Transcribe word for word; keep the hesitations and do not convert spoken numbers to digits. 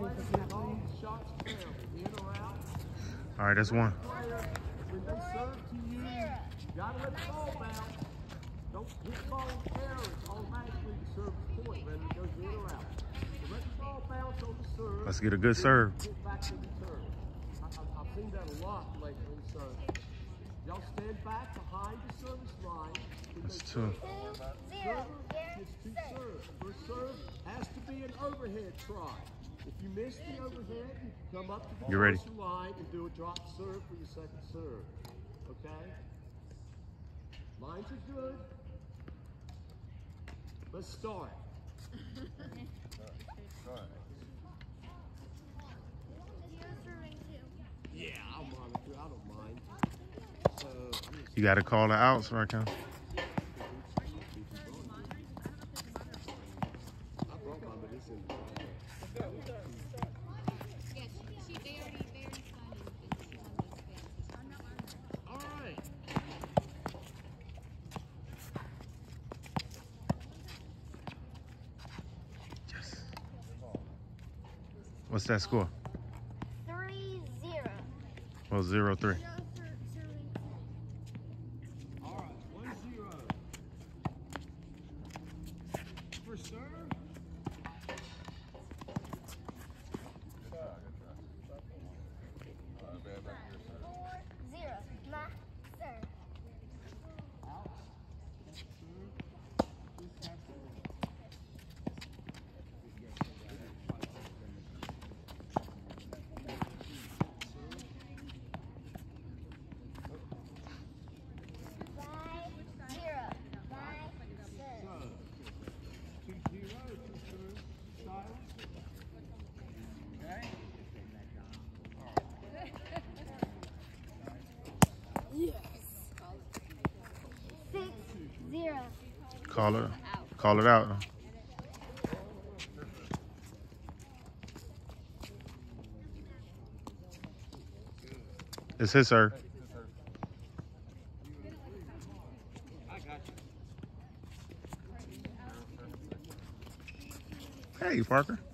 All right, that's one. When they serve to you, you gotta let the ball bounce. Don't hit the ball in the air, it's automatically the service point, whether it goes in or out. So let the ball bounce on the serve. Let's get a good serve. Get back to the serve. I, I, I've seen that a lot lately, so y'all stand back behind the service line. That's two. Serve gets two serves. First serve has to be an overhead try. If you miss the overhead, you can come up to the first line and do a drop serve for your second serve. Okay? Lines are good. Let's start. Yeah, I'll monitor. I don't mind. So, you got to call the outs right now. What's that score? Three zero. Well, zero three. All right, one zero. First serve. Four zero. My serve. Out. Call it, call it out. It's his serve. Hey, Parker.